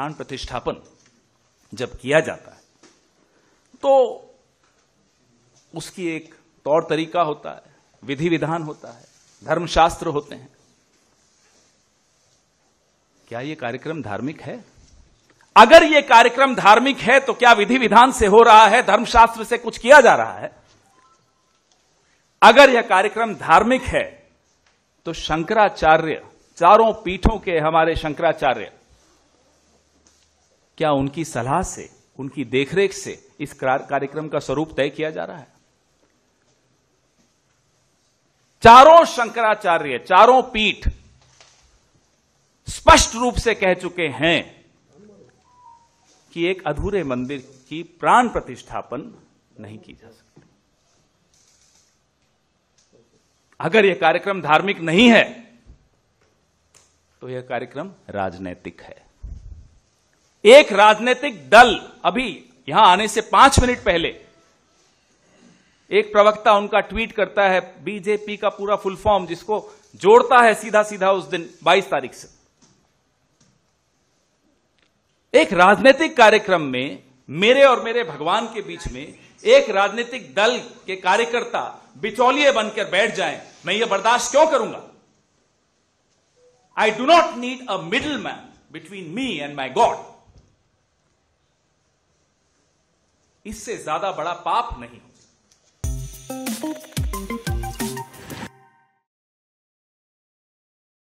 प्राण प्रतिष्ठापन जब किया जाता है तो उसकी एक तौर तरीका होता है, विधि विधान होता है, धर्मशास्त्र होते हैं। क्या यह कार्यक्रम धार्मिक है? अगर यह कार्यक्रम धार्मिक है तो क्या विधि विधान से हो रहा है, धर्मशास्त्र से कुछ किया जा रहा है? अगर यह कार्यक्रम धार्मिक है तो शंकराचार्य, चारों पीठों के हमारे शंकराचार्य, क्या उनकी सलाह से, उनकी देखरेख से इस कार्यक्रम का स्वरूप तय किया जा रहा है? चारों शंकराचार्य, चारों पीठ स्पष्ट रूप से कह चुके हैं कि एक अधूरे मंदिर की प्राण प्रतिष्ठापन नहीं की जा सकती। अगर यह कार्यक्रम धार्मिक नहीं है तो यह कार्यक्रम राजनैतिक है। एक राजनीतिक दल, अभी यहां आने से 5 मिनट पहले एक प्रवक्ता उनका ट्वीट करता है, बीजेपी का पूरा फुल फॉर्म जिसको जोड़ता है सीधा सीधा उस दिन 22 तारीख से, एक राजनीतिक कार्यक्रम में मेरे और मेरे भगवान के बीच में एक राजनीतिक दल के कार्यकर्ता बिचौलिए बनकर बैठ जाएं, मैं यह बर्दाश्त क्यों करूंगा? I do not need a middle man between me and my God. इससे ज्यादा बड़ा पाप नहीं।